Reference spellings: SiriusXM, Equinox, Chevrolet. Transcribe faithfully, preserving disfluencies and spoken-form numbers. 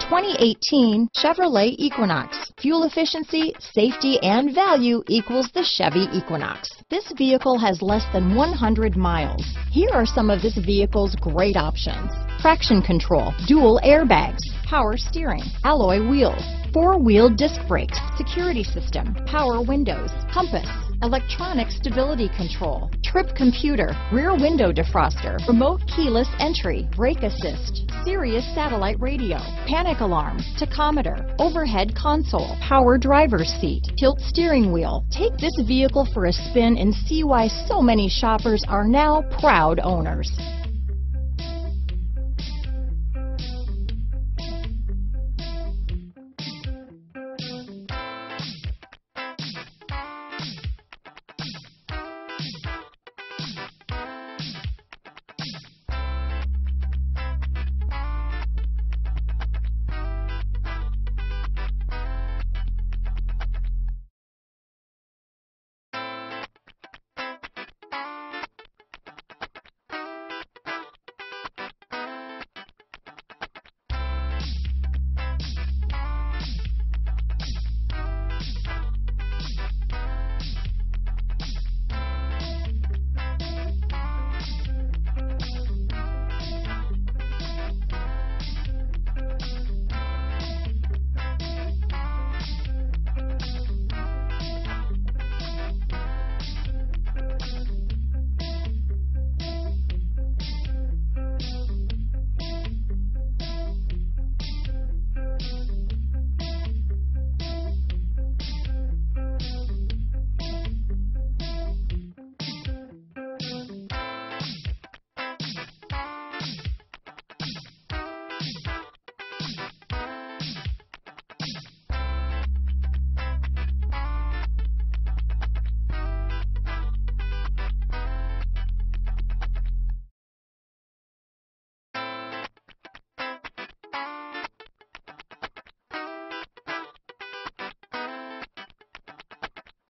twenty eighteen Chevrolet Equinox. Fuel efficiency, safety, and value equals the Chevy Equinox. This vehicle has less than one hundred miles. Here are some of this vehicle's great options: traction control, dual airbags, power steering, alloy wheels, four-wheel disc brakes, security system, power windows, compass, electronic stability control, trip computer, rear window defroster, remote keyless entry, brake assist, Sirius satellite radio, panic alarm, tachometer, overhead console, power driver's seat, tilt steering wheel. Take this vehicle for a spin and see why so many shoppers are now proud owners.